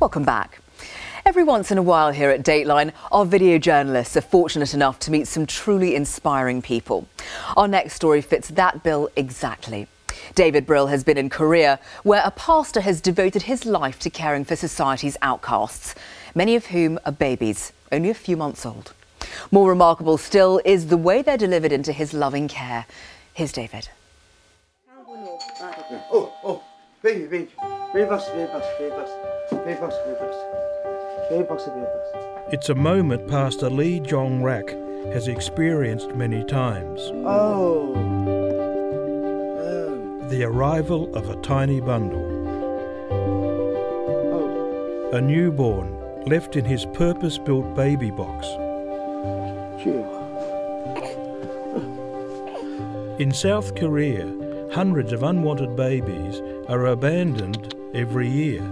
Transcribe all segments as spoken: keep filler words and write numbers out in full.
Welcome back. Every once in a while here at Dateline, our video journalists are fortunate enough to meet some truly inspiring people. Our next story fits that bill exactly. David Brill has been in Korea, where a pastor has devoted his life to caring for society's outcasts, many of whom are babies, only a few months old. More remarkable still is the way they're delivered into his loving care. Here's David. Oh, oh, baby, baby, baby bus, baby bus, baby bus, baby bus, baby bus. It's a moment Pastor Lee Jong-rak has experienced many times. Oh. Oh. The arrival of a tiny bundle. Oh. A newborn left in his purpose-built baby box. Gee. In South Korea, hundreds of unwanted babies are abandoned every year.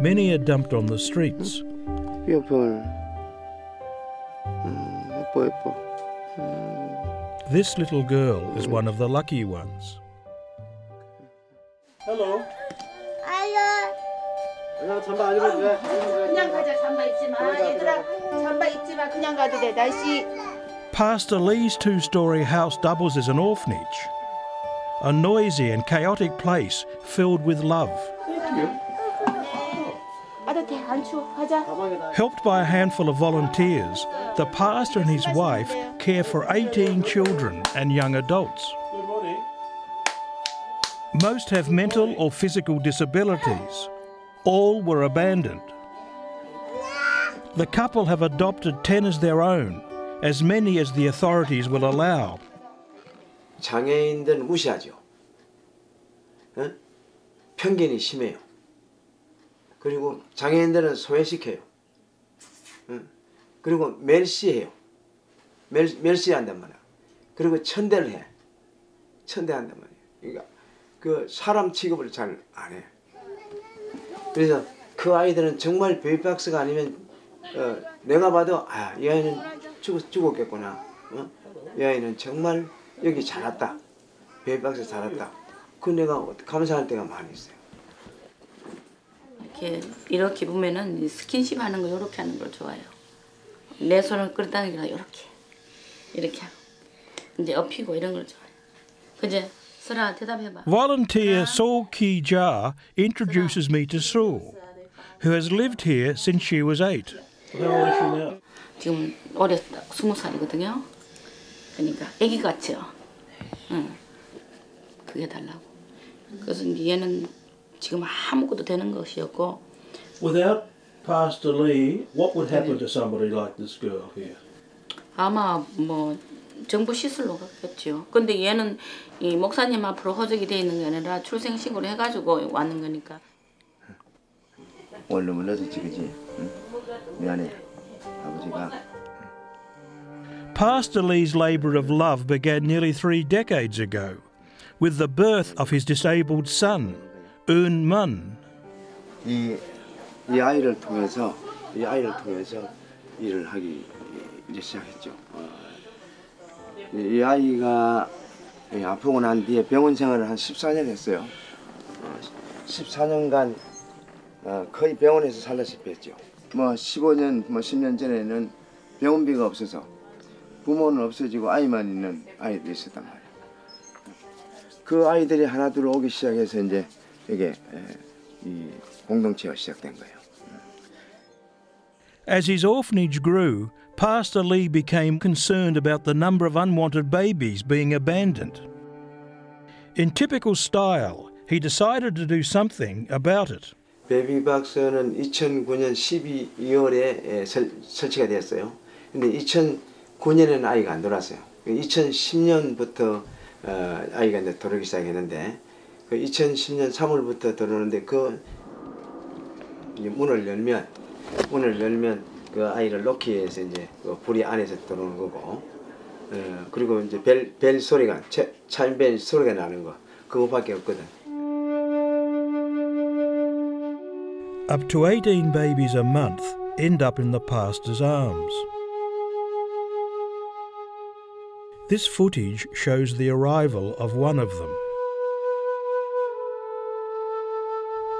Many are dumped on the streets. This little girl is one of the lucky ones. Hello. Hello. Pastor Lee's two-storey house doubles as an orphanage, a noisy and chaotic place filled with love. Thank you. Helped by a handful of volunteers, the pastor and his wife care for eighteen children and young adults. Most have mental or physical disabilities. All were abandoned. The couple have adopted ten as their own, as many as the authorities will allow. 장애인들은 무시하죠. 응? 편견이 심해요. 그리고 장애인들은 소외시켜요. 응. 그리고 멸시해요. 멸, 멸시한단 말이야. 그리고 천대를 해. 천대한단 말이야. 그러니까 그 사람 취급을 잘 안 해. 그래서 그 아이들은 정말 베이박스가 아니면 어, 내가 봐도 아, 이 아이는 죽, 죽었겠구나. 어? 이 아이는 정말 여기 자랐다. 베이박스에 자랐다. 그 내가 감사할 때가 많이 있어요. 이렇게, 이렇게 보면은 스킨십 하는 거 이렇게 하는 걸 좋아해요. 내 손을 끌어당기고 이렇게 이렇게 하고 이제 업히고 이런 걸 좋아해요. 그제 설아 대답해봐. Volunteer Seol Ki-ja introduces me to Seol, who has lived here since she was eight. 지금 어렸 스무 살이거든요. 그러니까 아기 같죠. 응, 그게 달라고. 그래서 얘는 지금 아무것도 되는 것이었고. Without Pastor Lee, what would happen to somebody like this girl here? 아마 뭐 정부 시술로 갔겠죠. 근데 얘는 이 목사님 앞으로 허적이 돼 있는 게 아니라 출생 신고를 해가지고 왔는 거니까. 원래 몰랐었지, 그지? 미안해, 아버지가. Pastor Lee's labour of love began nearly three decades ago, with the birth of his disabled son. Eun-chong. 이, 이 아이를 통해서 이 아이를 통해서 일을 하기 이제 시작했죠. 어, 이 아이가 아프고 난 뒤에 병원 생활을 한 십사 년 했어요. 어, 십사 년간 어, 거의 병원에서 살다시피 했죠. 뭐 십오 년, 뭐 십 년 전에는 병원비가 없어서 부모는 없어지고 아이만 있는 아이들이 있었단 말이에요. 그 아이들이 하나 둘 오기 시작해서 이제. As his orphanage grew, Pastor Lee became concerned about the number of unwanted babies being abandoned. In typical style, he decided to do something about it. Baby box는 이천구 년 십이월에 설치가 되었어요. 근데 이천구 년에는 아이가 안 돌았어요. 이천십 년부터 아이가 이제 돌기 시작했는데. 이천십 년 삼월부터 들어오는데 그 문을 열면 문을 열면 그 아이를 놓기 위해서 이제 그 불이 안에서 들어오는 거고, 어, 그리고 이제 벨, 벨 소리가 차인벨 소리가 나는 거 그거밖에 없거든. Up to eighteen babies a month end up in the pastor's arms. This footage shows the arrival of one of them.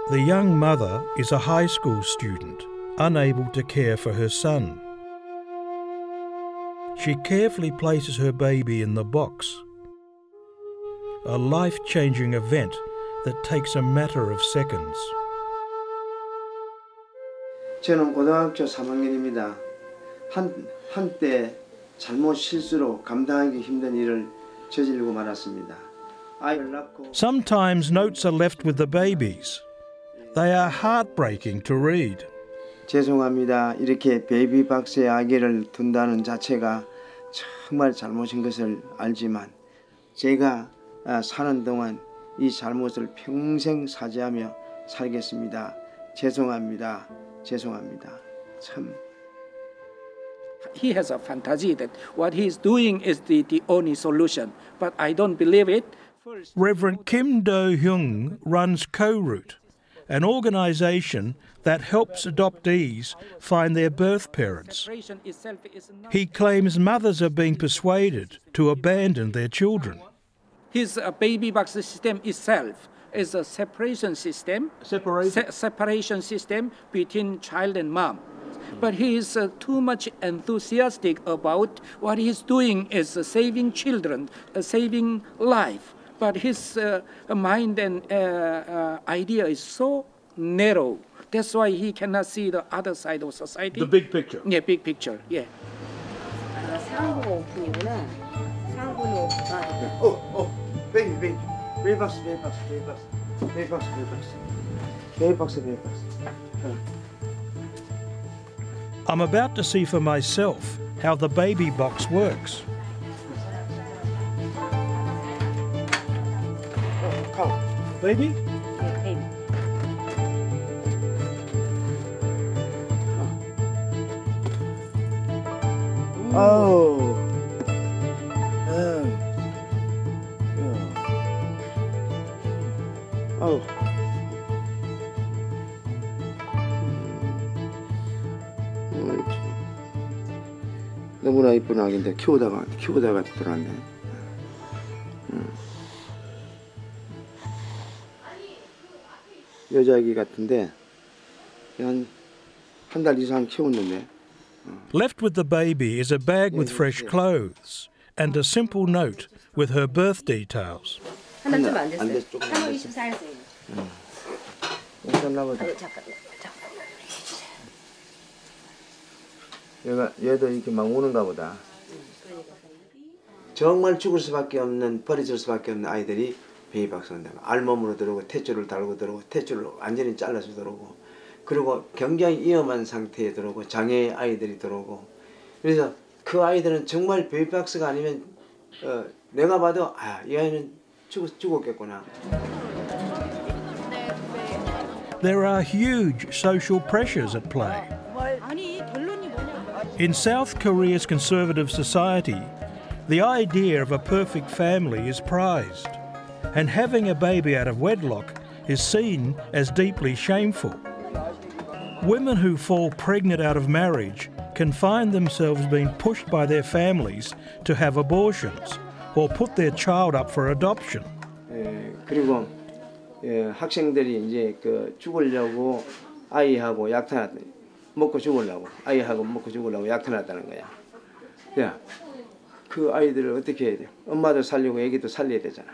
The young mother is a high school student, unable to care for her son. She carefully places her baby in the box. A life-changing event that takes a matter of seconds. 저는 고등학교 삼 학년입니다. 한, 한때 잘못 실수로 감당하기 힘든 일을 저지르고 말았습니다. 아이를 낳고 Sometimes notes are left with the babies. They are heartbreaking to read. 죄송합니다. 이렇게 베이비 박스에 아기를 둔다는 자체가 정말 잘못인 것을 알지만 제가 사는 동안 이 잘못을 평생 사죄하며 살겠습니다. 죄송합니다. 죄송합니다. 참. He has a fantasy that what he is doing is the, the only solution, but I don't believe it. Reverend Kim Do-hyung runs Co-Root, an organization that helps adoptees find their birth parents. He claims mothers are being persuaded to abandon their children. His uh, baby box system itself is a separation system, separation, se separation system between child and mom. But he is uh, too much enthusiastic about what he's doing is uh, saving children, uh, saving life. But his uh, mind and uh, uh, idea is so narrow. That's why he cannot see the other side of society. The big picture. Yeah, big picture. Yeah. Oh, oh, baby, baby, baby box, baby box, baby box, baby box, baby box, baby box, baby box. I'm about to see for myself how the baby box works. Oh, come, baby. Yeah, baby. Oh. Oh. Oh. 너무나 이쁜 아기인데 키우다가 키우다가 들어왔네. 음. 여자 아기 같은데 한 한 달 이상 키웠는데. Left with the baby is a bag with fresh clothes and a simple note with her birth details. 한 달 안 됐어요. 삼월 이십사일생. 응. 잠깐만. 얘가 얘도 이렇게 막 우는가 보다. 정말 죽을 수밖에 없는 버려질 수밖에 없는 아이들이 베이박스 온다. 알몸으로 들어오고 탯줄을 달고 들어오고 탯줄을 완전히 잘라서 들어오고 그리고 굉장히 위험한 상태에 들어오고 장애의 아이들이 들어오고 그래서 그 아이들은 정말 베이박스가 아니면 어, 내가 봐도 아, 이 아이는 There are huge social pressures at play. In South Korea's conservative society, the idea of a perfect family is prized, and having a baby out of wedlock is seen as deeply shameful. Women who fall pregnant out of marriage can find themselves being pushed by their families to have abortions. or put their child up for adoption. 예, 그리고 예, 학생들이 이제 그 죽으려고 아이하고 약탈 먹고 죽으려고 아이하고 먹고 죽으려고 약탈한다는 거야. 야, 그 아이들을 어떻게 해야 돼? 엄마도 살리고 애기도 살려야 되잖아.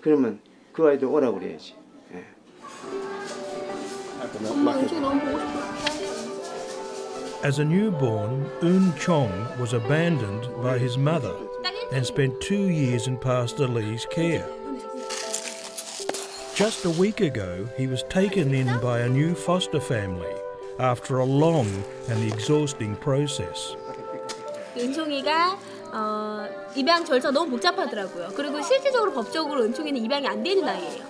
그러면 그 아이들 오라고 그래야지. 예. As a newborn, Eun-chong was abandoned by his mother and spent two years in Pastor Lee's care. Just a week ago, he was taken in by a new foster family after a long and exhausting process. 은총이가 어, 입양 절차 너무 복잡하더라고요. 그리고 실질적으로 법적으로 은총이는 입양이 안 되는 아이예요.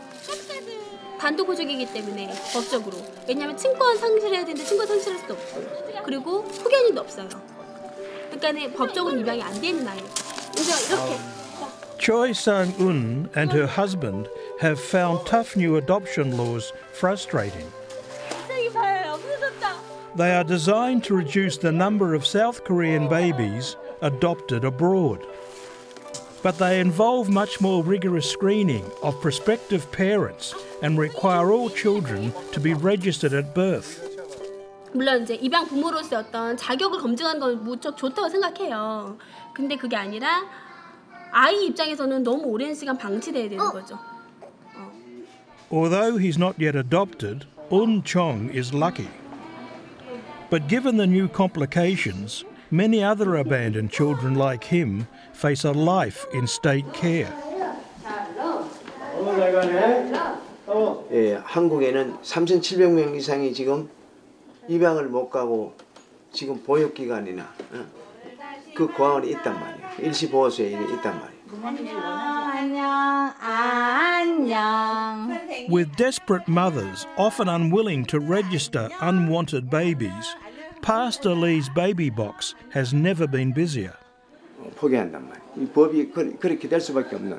반도고족이기 때문에 법적으로. 왜냐하면 친권 상실해야 되는데 친권 상실할 수도 없고 그리고 후견인도 없어요. 그러니까 법적으로 입양이 안 되는 아이예요. 그래서 이렇게. Choi Sang Un and her husband have found tough new adoption laws frustrating. They are designed to reduce the number of South Korean babies adopted abroad. but they involve much more rigorous screening of prospective parents and require all children to be registered at birth. 물론 이제 입양 부모로서 어떤 자격을 검증하는 건 무척 좋다고 생각해요. 근데 그게 아니라 아이 입장에서는 너무 오랜 시간 방치돼야 되는 거죠. 어. Although he's not yet adopted, Eun-chong is lucky. But given the new complications, many other abandoned children like him face a life in state care. 예, 한국에는 삼천칠백 명 이상이 지금 입양을 못 가고 지금 보육기관이나 어, 그 고아원이 있단 말이에요. 일시보호소에 있단 말이에요. With desperate mothers often unwilling to register unwanted babies, Pastor Lee's baby box has never been busier. 포기한단 말이에요. 이 법이 그, 그렇게 될 수밖에 없는.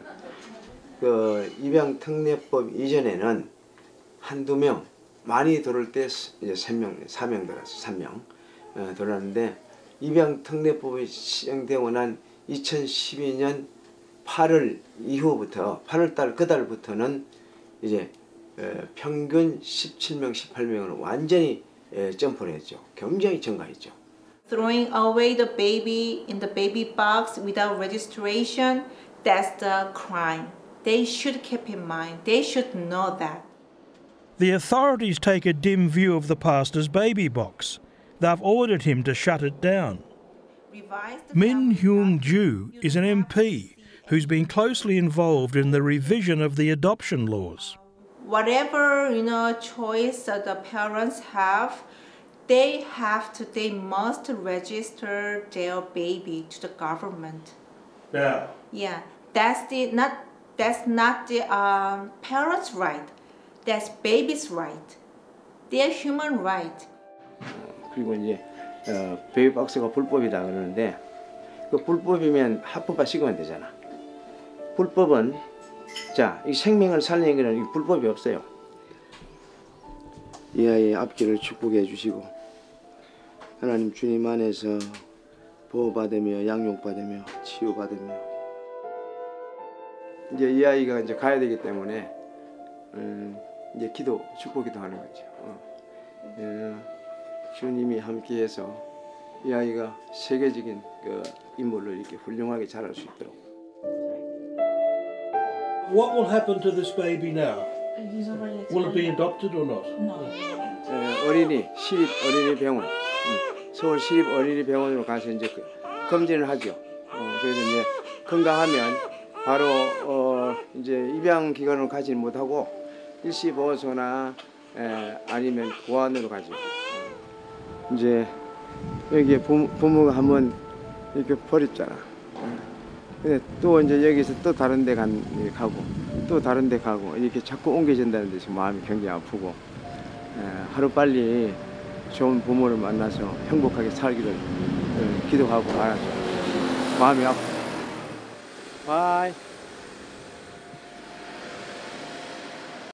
그 입양 특례법 이전에는 한두 명, 많이 들어올 때 이제 세 명, 사 명 들어왔어, 삼 명 들어왔는데 입양 특례법이 시행되고 난 이천십이 년 팔월 이후부터 팔월 달 그달부터는 이제 평균 십칠 명, 십팔 명으로 완전히 점프를 했죠. 굉장히 증가했죠. Throwing away the baby in the baby box without registration, that's the crime. They should keep in mind. They should know that. The authorities take a dim view of the pastor's baby box. They've ordered him to shut it down. Min Hyung-joo is an M P who's been closely involved in the revision of the adoption laws. Whatever, you know, choice that the parents have, they have to, they must register their baby to the government. Yeah. Yeah, that's the not that's not the um, parents' right. That's baby's right. Their human right. 그리고 이제 어, 베이비 박스가 불법이다 그러는데 그 불법이면 합법화 시키면 되잖아. 불법은 자, 이 생명을 살리는 거는 불법이 없어요. 이 아이의 앞길을 축복해 주시고 하나님 주님 안에서 보호받으며 양육받으며 치유받으며 이제 이 아이가 이제 가야 되기 때문에 음, 이제 기도 축복기도 하는 거죠. 어. 예, 주님이 함께해서 이 아이가 세계적인 그 인물로 이렇게 훌륭하게 자랄 수 있도록. What will happen to this baby now? Will it be adopted or not? No. 예, 어린이 시립 어린이 병원, 음, 서울 시립 어린이 병원으로 가서 이제 그, 검진을 하죠. 어, 그래서 이제 건강하면 바로 어, 이제 입양 기관으로 가지는 못하고. 일시보호소나 에, 아니면 보안으로 가죠. 이제 여기에 부모, 부모가 한번 이렇게 버렸잖아. 근데 또 이제 여기서 또 다른 데 간, 가고 또 다른 데 가고 이렇게 자꾸 옮겨진다는 데서 마음이 굉장히 아프고 에, 하루빨리 좋은 부모를 만나서 행복하게 살기를 에, 기도하고 알아서 마음이 아프고. 바이.